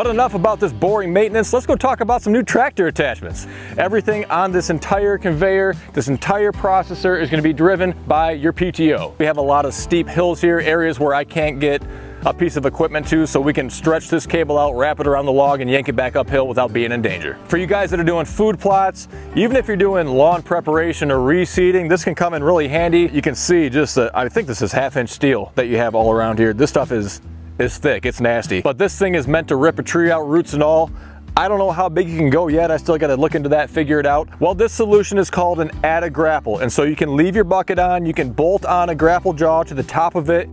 But enough about this boring maintenance. Let's go talk about some new tractor attachments. Everything on this entire conveyor, this entire processor is going to be driven by your PTO. We have a lot of steep hills here, areas where I can't get a piece of equipment to, so we can stretch this cable out, wrap it around the log, and yank it back uphill without being in danger. For you guys that are doing food plots, even if you're doing lawn preparation or reseeding, this can come in really handy. You can see just, I think this is 1/2 inch steel that you have all around here. This stuff is thick, it's nasty. But this thing is meant to rip a tree out, roots and all. I don't know how big you can go yet. I still got to look into that, figure it out. Well, this solution is called an add a grapple. And so you can leave your bucket on, you can bolt on a grapple jaw to the top of it.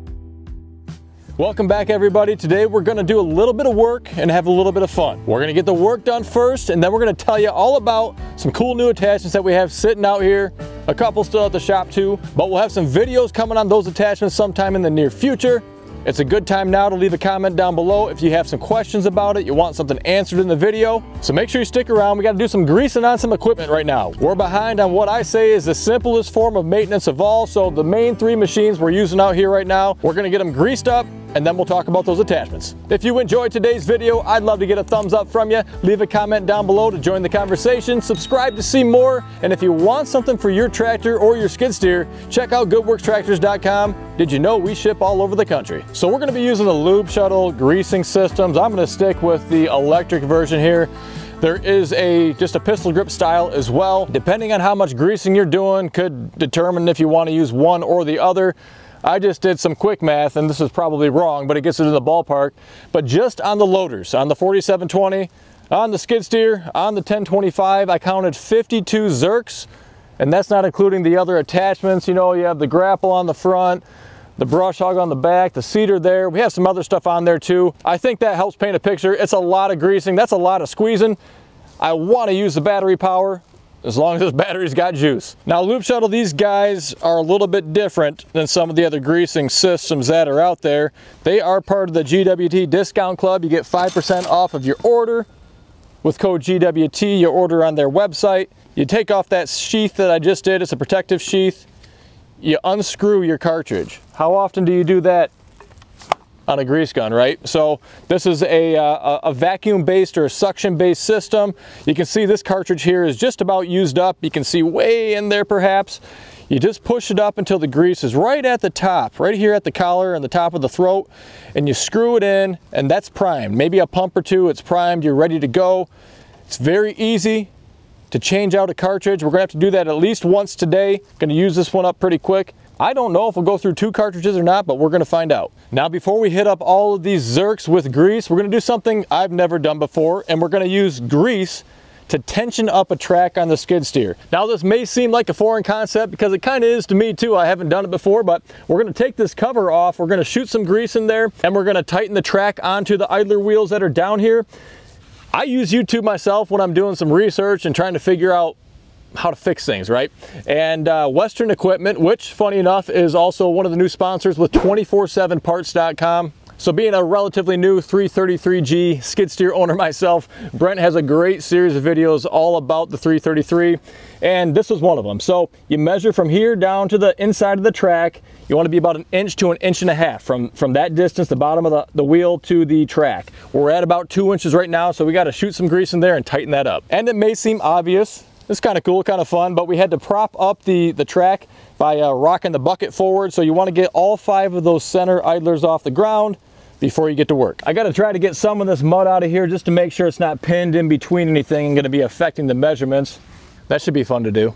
Welcome back, everybody. Today we're going to do a little bit of work and have a little bit of fun. We're going to get the work done first, and then we're going to tell you all about some cool new attachments that we have sitting out here. A couple still at the shop too, but we'll have some videos coming on those attachments sometime in the near future. It's a good time now to leave a comment down below if you have some questions about it, you want something answered in the video. So make sure you stick around. We got to do some greasing on some equipment right now. We're behind on what I say is the simplest form of maintenance of all. So the main three machines we're using out here right now, we're going to get them greased up, and then we'll talk about those attachments. If you enjoyed today's video, I'd love to get a thumbs up from you. Leave a comment down below to join the conversation. Subscribe to see more. And if you want something for your tractor or your skid steer, check out GoodWorksTractors.com. Did you know we ship all over the country? So we're going to be using the Lube Shuttle greasing systems. I'm going to stick with the electric version here. There is just a pistol grip style as well. Depending on how much greasing you're doing could determine if you want to use one or the other. I just did some quick math, and this is probably wrong, but it gets it in the ballpark. But just on the loaders, on the 4720, on the skid steer, on the 1025, I counted 52 zerks, and that's not including the other attachments. You know, you have the grapple on the front, the brush hog on the back, the cedar there. We have some other stuff on there too. I think that helps paint a picture. It's a lot of greasing. That's a lot of squeezing. I want to use the battery power, as long as this battery's got juice. Now, Lube Shuttle, these guys are a little bit different than some of the other greasing systems that are out there. They are part of the GWT discount club. You get 5% off of your order with code GWT. You order on their website. You take off that sheath that I just did. It's a protective sheath. You unscrew your cartridge. How often do you do that on a grease gun, right? So this is a vacuum-based or a suction-based system. You can see this cartridge here is just about used up. You can see way in there perhaps. You just push it up until the grease is right at the top, right here at the collar and the top of the throat, and you screw it in, and that's primed. Maybe a pump or two, it's primed, you're ready to go. It's very easy to change out a cartridge. We're gonna have to do that at least once today. Gonna use this one up pretty quick. I don't know if we'll go through 2 cartridges or not, but we're gonna find out. Now, before we hit up all of these zerks with grease, we're gonna do something I've never done before, and we're gonna use grease to tension up a track on the skid steer. Now, this may seem like a foreign concept because it kind of is to me too. I haven't done it before, but we're gonna take this cover off, we're gonna shoot some grease in there, and we're gonna tighten the track onto the idler wheels that are down here. I use YouTube myself when I'm doing some research and trying to figure out how to fix things, right? And Western Equipment, which funny enough is also one of the new sponsors with 247parts.com. So being a relatively new 333g skid steer owner myself, Brent has a great series of videos all about the 333, and this was one of them. So you measure from here down to the inside of the track. You want to be about 1 inch to 1.5 inches from that distance, the bottom of the wheel to the track. We're at about 2 inches right now, so we got to shoot some grease in there and tighten that up. And it may seem obvious, it's kind of cool, kind of fun, but we had to prop up the track by rocking the bucket forward. So you want to get all 5 of those center idlers off the ground before you get to work. I got to try to get some of this mud out of here just to make sure it's not pinned in between anything and going to be affecting the measurements. That should be fun to do.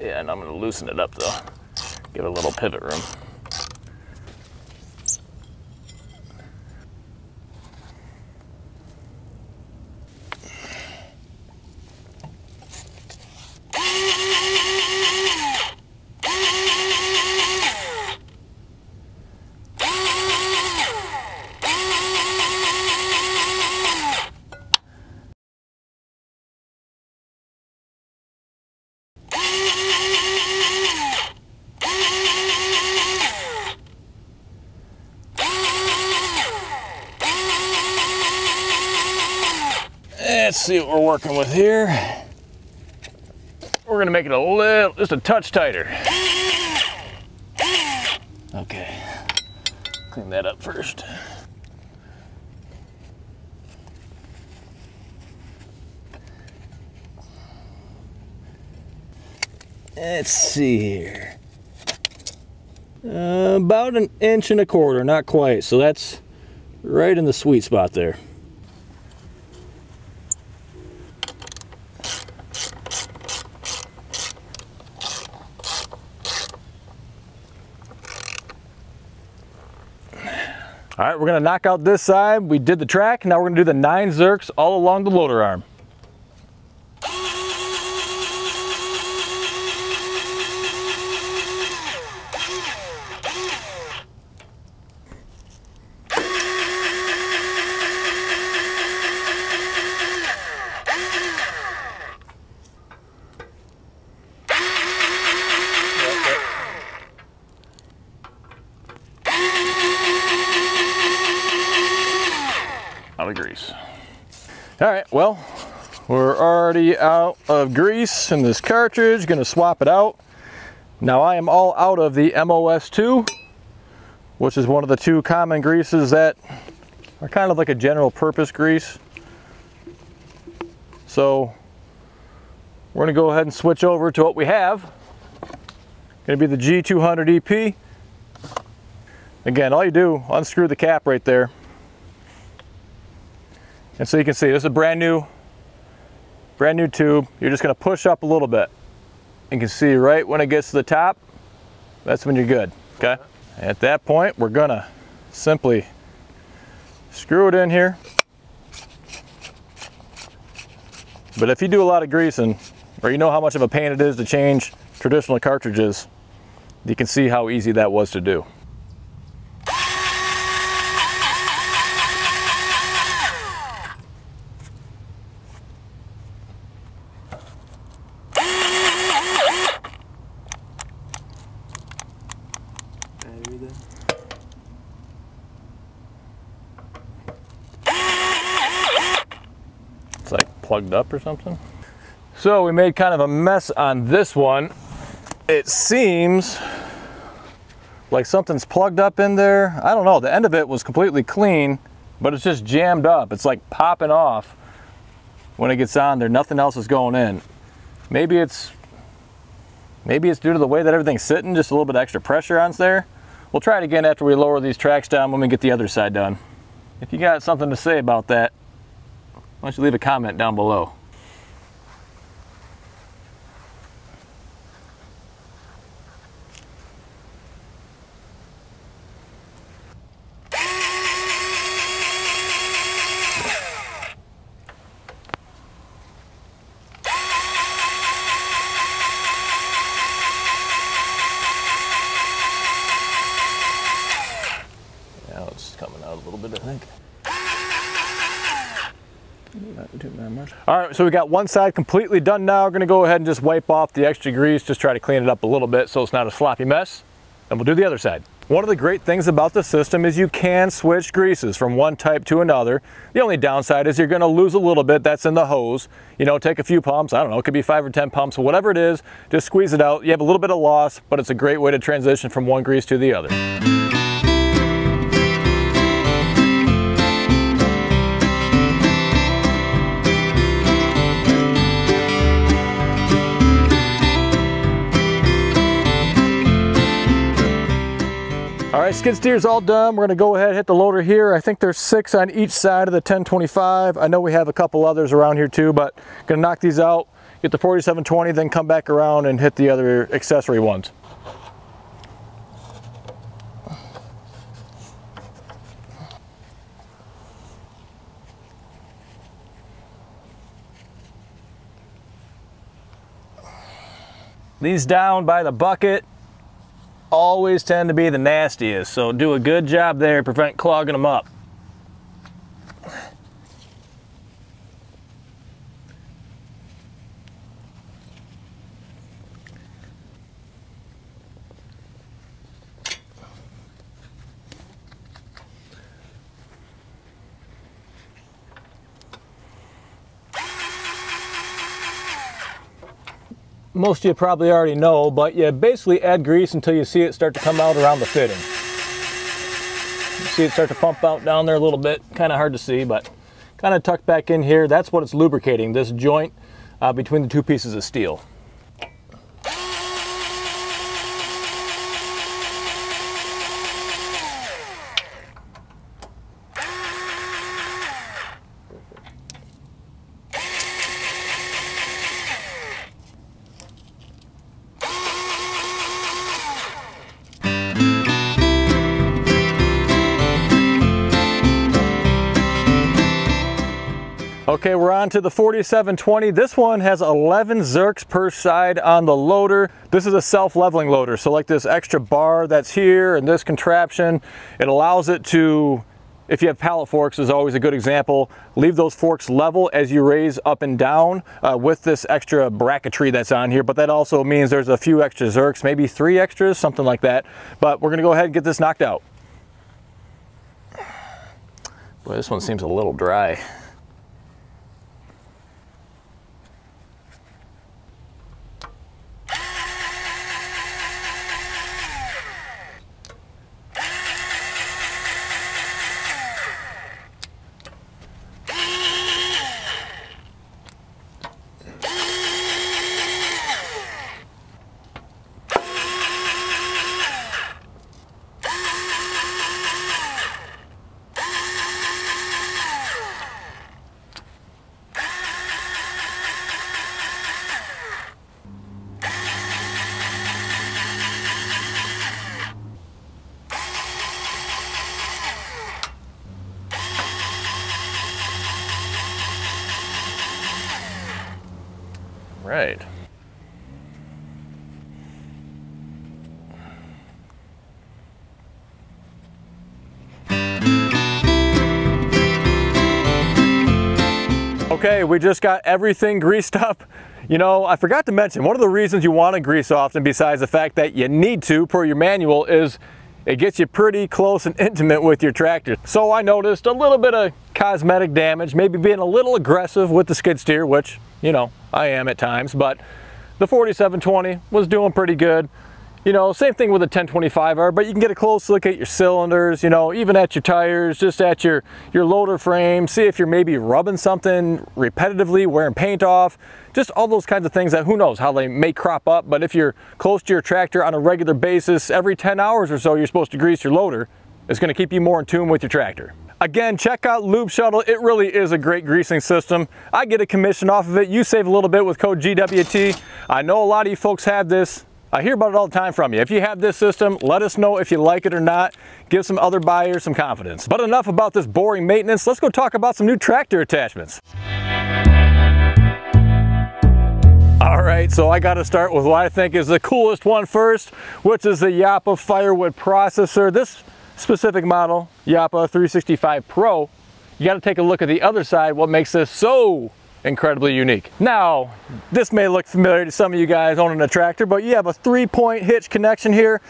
Yeah, and I'm gonna loosen it up though. Give it a little pivot room. Let's see what we're working with here. We're gonna make it a little, just a touch tighter. Okay, clean that up first. Let's see here. About 1.25 inches, not quite. So that's right in the sweet spot there. All right, we're gonna knock out this side. We did the track, now we're gonna do the 9 zerks all along the loader arm. Well, we're already out of grease in this cartridge, gonna swap it out. Now I am all out of the MOS2, which is one of the two common greases that are kind of like a general purpose grease. So we're gonna go ahead and switch over to what we have. Gonna be the G200EP. Again, all you do, unscrew the cap right there. And so you can see, this is a brand new tube. You're just gonna push up a little bit. You can see right when it gets to the top, that's when you're good, okay? At that point, we're gonna simply screw it in here. But if you do a lot of greasing, or you know how much of a pain it is to change traditional cartridges, you can see how easy that was to do. Plugged up or something. So we made kind of a mess on this one. It seems like something's plugged up in there. I don't know, the end of it was completely clean, but it's just jammed up. It's like popping off when it gets on there. Nothing else is going in. Maybe it's due to the way that everything's sitting, just a little bit of extra pressure on there. We'll try it again after we lower these tracks down when we get the other side done. If you got something to say about that, why don't you leave a comment down below. Now it's coming out a little bit, I think. All right, so we got one side completely done now. We're gonna go ahead and just wipe off the extra grease, just try to clean it up a little bit so it's not a sloppy mess, and we'll do the other side. One of the great things about this system is you can switch greases from one type to another. The only downside is you're gonna lose a little bit that's in the hose. You know, take a few pumps, I don't know, it could be 5 or 10 pumps, whatever it is, just squeeze it out. You have a little bit of loss, but it's a great way to transition from one grease to the other. All right, skid steer's all done. We're gonna go ahead and hit the loader here. I think there's 6 on each side of the 1025. I know we have a couple others around here too, but gonna knock these out, get the 4720, then come back around and hit the other accessory ones. These down by the bucket always tend to be the nastiest, so do a good job there, prevent clogging them up. most of you probably already know, but you basically add grease until you see it start to come out around the fitting. You see it start to pump out down there a little bit, kind of hard to see, but kind of tucked back in here. That's what it's lubricating, this joint between the two pieces of steel. Okay, we're on to the 4720. This one has 11 zerks per side on the loader. This is a self-leveling loader, so like this extra bar that's here and this contraption, it allows it to, if you have pallet forks, is always a good example, leave those forks level as you raise up and down with this extra bracketry that's on here, but that also means there's a few extra zerks, maybe 3 extras, something like that, but we're gonna go ahead and get this knocked out. Boy, this one seems a little dry. Right. Okay, we just got everything greased up. You know, I forgot to mention, one of the reasons you want to grease often, besides the fact that you need to per your manual, is it gets you pretty close and intimate with your tractor. So I noticed a little bit of cosmetic damage, maybe being a little aggressive with the skid steer, which, you know, I am at times, but the 4720 was doing pretty good. You know, same thing with the 1025R, but you can get a close look at your cylinders, you know, even at your tires, just at your loader frame, see if you're maybe rubbing something repetitively, wearing paint off, just all those kinds of things that who knows how they may crop up. But if you're close to your tractor on a regular basis, every 10 hours or so you're supposed to grease your loader, it's going to keep you more in tune with your tractor. Again, check out Lube Shuttle. It really is a great greasing system. I get a commission off of it. You save a little bit with code GWT. I know a lot of you folks have this. I hear about it all the time from you. If you have this system, let us know if you like it or not. Give some other buyers some confidence. But enough about this boring maintenance. Let's go talk about some new tractor attachments. All right, so I got to start with what I think is the coolest one first, which is the Japa firewood processor. This specific model, Japa 365 Pro, you got to take a look at the other side, what makes this so incredibly unique. Now, this may look familiar to some of you guys owning a tractor, but you have a 3-point hitch connection here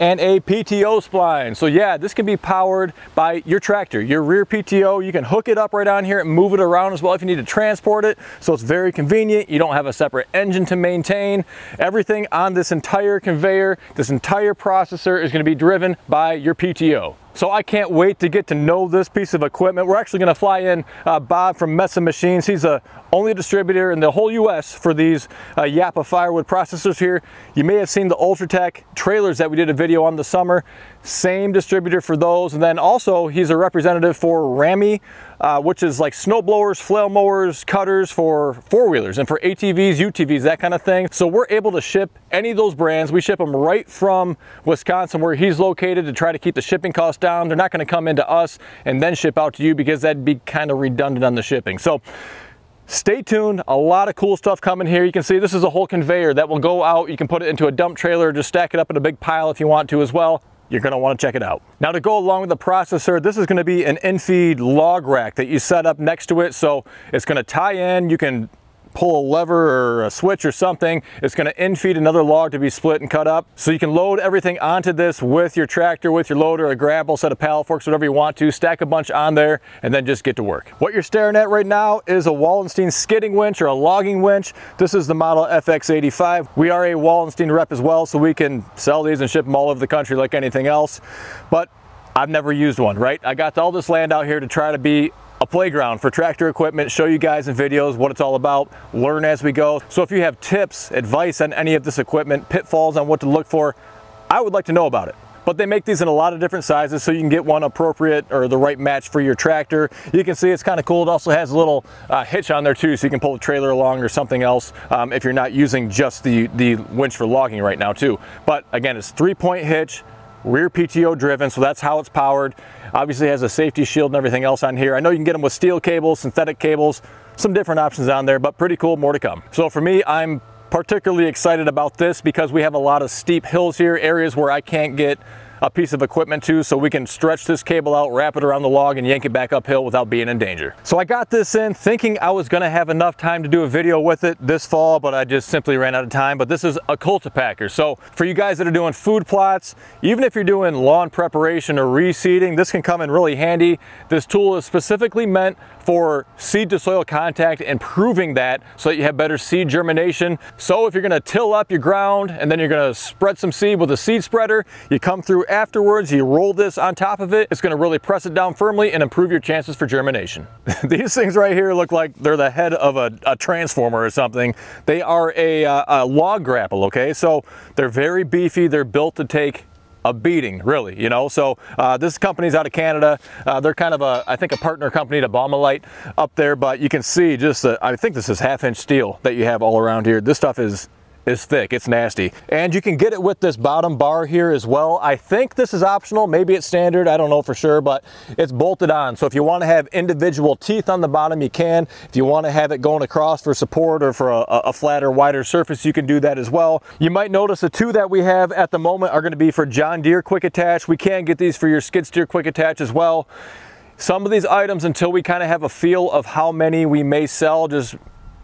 and a PTO spline. So yeah, this can be powered by your tractor, your rear PTO. You can hook it up right on here and move it around as well if you need to transport it. So it's very convenient. You don't have a separate engine to maintain. Everything on this entire conveyor, this entire processor is going to be driven by your PTO. So I can't wait to get to know this piece of equipment. We're actually going to fly in Bob from Messing Machines. He's the only distributor in the whole U.S. for these Japa firewood processors here. You may have seen the UltraTech trailers that we did a video on this summer. Same distributor for those. And then also he's a representative for Rammy, which is like snow blowers, flail mowers, cutters for 4-wheelers and for ATVs, UTVs, that kind of thing. So we're able to ship any of those brands. We ship them right from Wisconsin where he's located to try to keep the shipping costs down. They're not going to come into us and then ship out to you because that'd be kind of redundant on the shipping. So stay tuned, a lot of cool stuff coming here. You can see this is a whole conveyor that will go out. You can put it into a dump trailer, just stack it up in a big pile if you want to as well. You're going to want to check it out. Now, to go along with the processor, this is going to be an in-feed log rack that you set up next to it. So it's going to tie in. You can pull a lever or a switch or something, it's going to in-feed another log to be split and cut up. So you can load everything onto this with your tractor, with your loader, a grapple, set of pallet forks, whatever you want to, stack a bunch on there, and then just get to work. What you're staring at right now is a Wallenstein skidding winch or a logging winch. This is the model FX85. We are a Wallenstein rep as well, so we can sell these and ship them all over the country like anything else. But I've never used one, right? I got all this land out here to try to be a playground for tractor equipment, show you guys in videos what it's all about, learn as we go. So if you have tips, advice on any of this equipment, pitfalls on what to look for, I would like to know about it. But they make these in a lot of different sizes, so you can get one appropriate or the right match for your tractor. You can see it's kind of cool. It also has a little hitch on there too, so you can pull the trailer along or something else if you're not using just the winch for logging right now too. But again, it's 3-point hitch, rear PTO driven, so that's how it's powered. Obviously has a safety shield and everything else on here. I know you can get them with steel cables, synthetic cables, some different options on there, but pretty cool, more to come. So for me, I'm particularly excited about this because we have a lot of steep hills here, areas where I can't get a piece of equipment to, so we can stretch this cable out, wrap it around the log, and yank it back uphill without being in danger. So I got this in thinking I was gonna have enough time to do a video with it this fall, but I just simply ran out of time. But this is a Cultipacker. So for you guys that are doing food plots, even if you're doing lawn preparation or reseeding, this can come in really handy. This tool is specifically meant for seed to soil contact, improving that so that you have better seed germination. So if you're gonna till up your ground and then you're gonna spread some seed with a seed spreader, you come through afterwards, you roll this on top of it. It's going to really press it down firmly and improve your chances for germination. These things right here look like they're the head of a transformer or something. They are a log grapple, okay? So they're very beefy. They're built to take a beating, really, you know? So this company's out of Canada. They're kind of I think, a partner company to Bomalite up there, but you can see just, I think this is 1/2-inch steel that you have all around here. This stuff is thick, it's nasty. And you can get it with this bottom bar here as well. I think this is optional, maybe it's standard, I don't know for sure, but it's bolted on. So if you wanna have individual teeth on the bottom, you can. If you wanna have it going across for support or for a flatter, wider surface, you can do that as well. You might notice the two that we have at the moment are gonna be for John Deere quick attach. We can get these for your Skidsteer quick attach as well. Some of these items, until we kind of have a feel of how many we may sell, just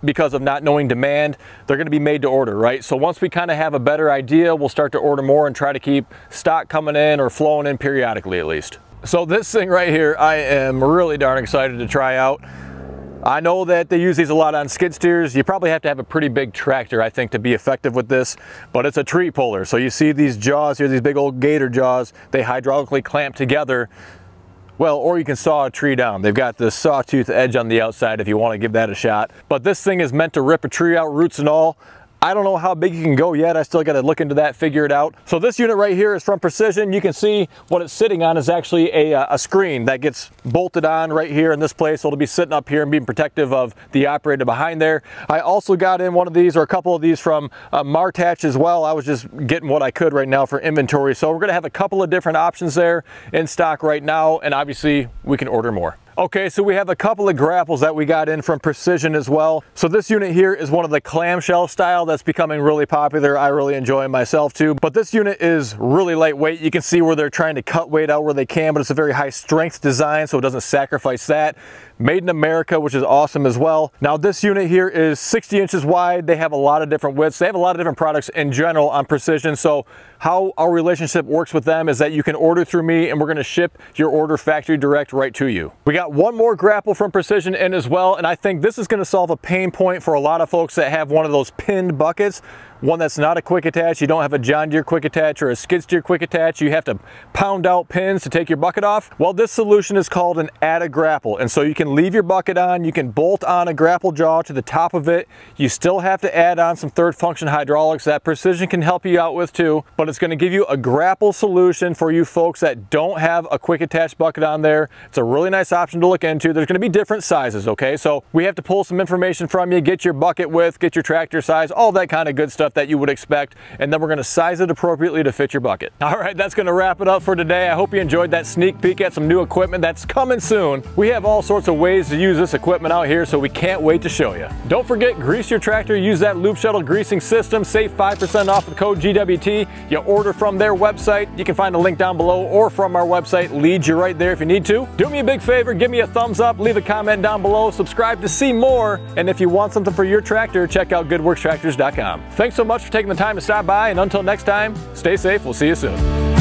because of not knowing demand, they're gonna be made to order, right? So once we kind of have a better idea, we'll start to order more and try to keep stock coming in or flowing in periodically at least. So this thing right here, I am really darn excited to try out. I know that they use these a lot on skid steers. You probably have to have a pretty big tractor, I think, to be effective with this, but it's a tree puller. So you see these jaws here, these big old gator jaws, they hydraulically clamp together. Well, or you can saw a tree down. They've got this sawtooth edge on the outside if you want to give that a shot. But this thing is meant to rip a tree out, roots and all. I don't know how big you can go yet. I still got to look into that, figure it out. So this unit right here is from Precision. You can see what it's sitting on is actually a screen that gets bolted on right here in this place. So it'll be sitting up here and being protective of the operator behind there. I also got in one of these or a couple of these from Martatch as well. I was just getting what I could right now for inventory. So we're going to have a couple of different options there in stock right now. And obviously we can order more. Okay, so we have a couple of grapples that we got in from Precision as well. So this unit here is one of the clamshell style that's becoming really popular. I really enjoy myself too, but this unit is really lightweight. You can see where they're trying to cut weight out where they can, but it's a very high strength design, so it doesn't sacrifice that. Made in America, which is awesome as well. Now this unit here is 60 inches wide. They have a lot of different widths. They have a lot of different products in general on Precision. So how our relationship works with them is that you can order through me and we're gonna ship your order factory direct right to you. We got one more grapple from Precision in as well. And I think this is gonna solve a pain point for a lot of folks that have one of those pinned buckets. One that's not a quick attach. You don't have a John Deere quick attach or a skid steer quick attach. You have to pound out pins to take your bucket off. Well, this solution is called an add a grapple. And so you can leave your bucket on, you can bolt on a grapple jaw to the top of it. You still have to add on some third function hydraulics that Precision can help you out with too, but it's gonna give you a grapple solution for you folks that don't have a quick attach bucket on there. It's a really nice option to look into. There's gonna be different sizes, okay? So we have to pull some information from you, get your bucket width, get your tractor size, all that kind of good stuff stuff that you would expect, and then we're going to size it appropriately to fit your bucket. All right, that's going to wrap it up for today. I hope you enjoyed that sneak peek at some new equipment that's coming soon. We have all sorts of ways to use this equipment out here, so we can't wait to show you. Don't forget, grease your tractor, use that Lube Shuttle greasing system, save 5% off with code GWT. You order from their website, you can find a link down below, or from our website, leads you right there if you need to. Do me a big favor, give me a thumbs up, leave a comment down below, subscribe to see more, and if you want something for your tractor, check out GoodWorksTractors.com. Thanks so much for taking the time to stop by, and until next time, stay safe, we'll see you soon.